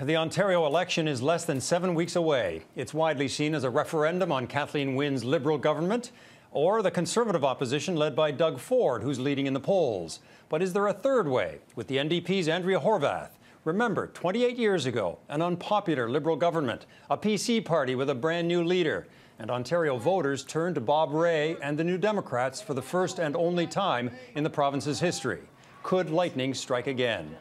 The Ontario election is less than 7 weeks away. It's widely seen as a referendum on Kathleen Wynne's Liberal government or the Conservative opposition led by Doug Ford, who's leading in the polls. But is there a third way with the NDP's Andrea Horwath? Remember, 28 years ago, an unpopular Liberal government, a PC party with a brand new leader. And Ontario voters turned to Bob Rae and the New Democrats for the first and only time in the province's history. Could lightning strike again?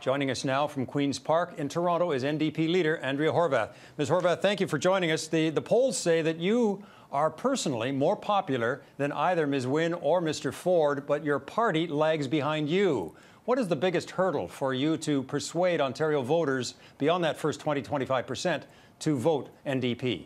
Joining us now from Queen's Park in Toronto is NDP leader Andrea Horwath. Ms. Horwath, thank you for joining us. The polls say that you are personally more popular than either Ms. Wynne or Mr. Ford, but your party lags behind you. What is the biggest hurdle for you to persuade Ontario voters beyond that first 20–25% to vote NDP?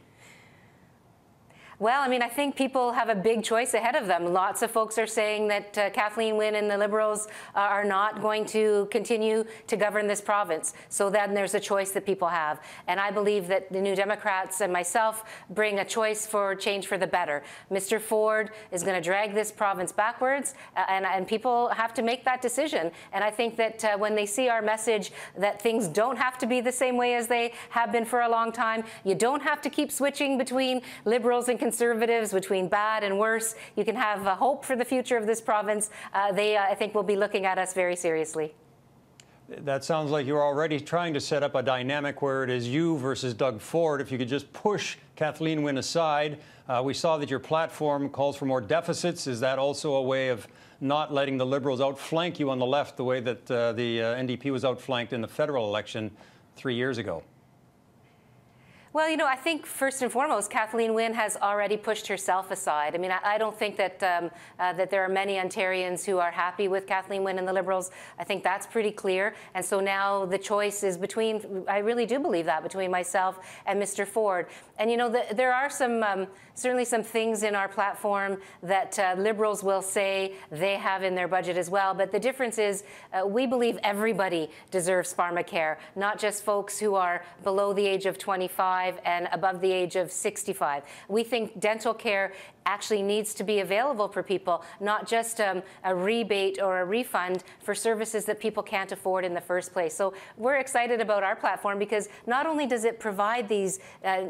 Well, I mean, I think people have a big choice ahead of them. Lots of folks are saying that Kathleen Wynne and the Liberals are not going to continue to govern this province. So then there's a choice that people have. And I believe that the New Democrats and myself bring a choice for change for the better. Mr. Ford is going to drag this province backwards, and people have to make that decision. And I think that when they see our message that things don't have to be the same way as they have been for a long time, you don't have to keep switching between Liberals and Conservatives, between bad and worse. You can have a hope for the future of this province. They, I think, will be looking at us very seriously. That sounds like you're already trying to set up a dynamic where it is you versus Doug Ford. If you could just push Kathleen Wynne aside. We saw that your platform calls for more deficits. Is that also a way of not letting the Liberals outflank you on the left the way that the NDP was outflanked in the federal election 3 years ago? Well, you know, I think first and foremost, Kathleen Wynne has already pushed herself aside. I mean, I don't think that that there are many Ontarians who are happy with Kathleen Wynne and the Liberals. I think that's pretty clear. And so now the choice is between, I really do believe that, between myself and Mr. Ford. And, you know, there are some, certainly some things in our platform that Liberals will say they have in their budget as well. But the difference is we believe everybody deserves PharmaCare, not just folks who are below the age of 25. And above the age of 65. We think dental care actually needs to be available for people, not just a rebate or a refund for services that people can't afford in the first place. So we're excited about our platform because not only does it provide these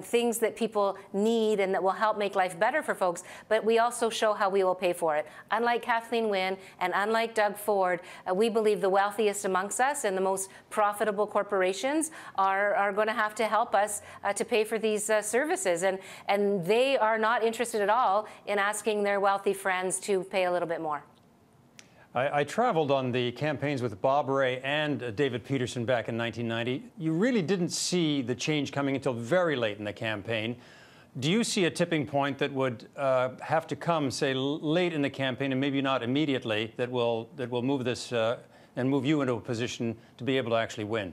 things that people need and that will help make life better for folks, but we also show how we will pay for it. Unlike Kathleen Wynne and unlike Doug Ford, we believe the wealthiest amongst us and the most profitable corporations are going to have to help us to pay for these services. And they are not interested at all in asking their wealthy friends to pay a little bit more. I traveled on the campaigns with Bob Rae and David Peterson back in 1990. You really didn't see the change coming until very late in the campaign. Do you see a tipping point that would have to come, say, late in the campaign and maybe not immediately, that will move this and move you into a position to be able to actually win?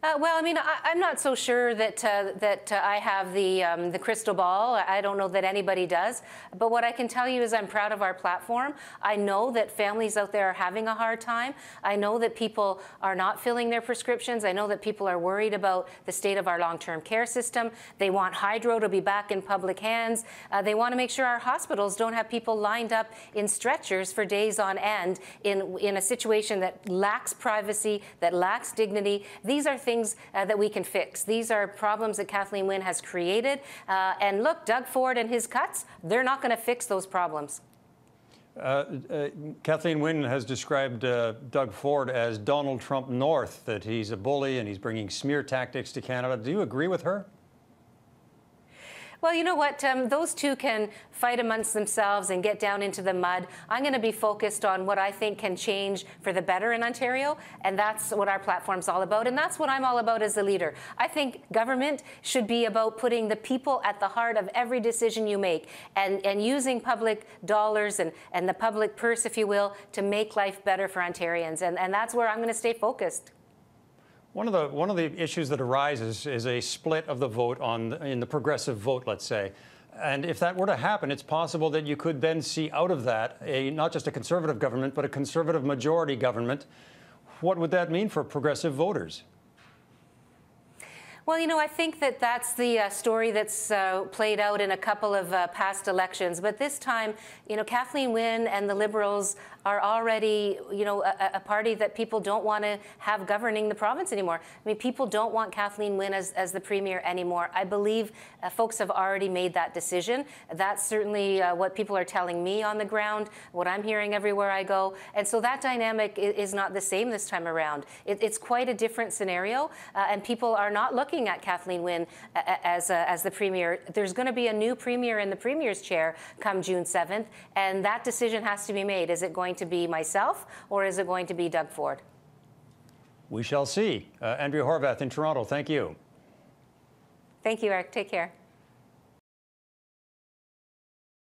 Well, I mean, I'm not so sure that I have the crystal ball. I don't know that anybody does. But what I can tell you is I'm proud of our platform. I know that families out there are having a hard time. I know that people are not filling their prescriptions. I know that people are worried about the state of our long-term care system. They want Hydro to be back in public hands. They want to make sure our hospitals don't have people lined up in stretchers for days on end in a situation that lacks privacy, that lacks dignity. These are things that we can fix. These are problems that Kathleen Wynne has created. And look, Doug Ford and his cuts, they're not going to fix those problems. Kathleen Wynne has described Doug Ford as Donald Trump North, that he's a bully and he's bringing smear tactics to Canada. Do you agree with her? Well, you know what? Those two can fight amongst themselves and get down into the mud. I'm going to be focused on what I think can change for the better in Ontario, and that's what our platform's all about, and that's what I'm all about as a leader. I think government should be about putting the people at the heart of every decision you make and using public dollars and the public purse, if you will, to make life better for Ontarians, and that's where I'm going to stay focused. One of the issues that arises is a split of the vote in the progressive vote, let's say. And if that were to happen, it's possible that you could then see out of that not just a Conservative government, but a Conservative majority government. What would that mean for progressive voters? Well, you know, I think that that's the story that's played out in a couple of past elections. But this time, you know, Kathleen Wynne and the Liberals are already, you know, a party that people don't want to have governing the province anymore. I mean, people don't want Kathleen Wynne as the premier anymore. I believe folks have already made that decision. That's certainly what people are telling me on the ground, what I'm hearing everywhere I go. And so that dynamic is not the same this time around. It's quite a different scenario, and people are not looking at Kathleen Wynne as the premier. There's going to be a new premier in the premier's chair come June 7th, and that decision has to be made. Is it going to be myself, or is it going to be Doug Ford? We shall see. Andrea Horwath in Toronto, thank you. Thank you, Eric. Take care.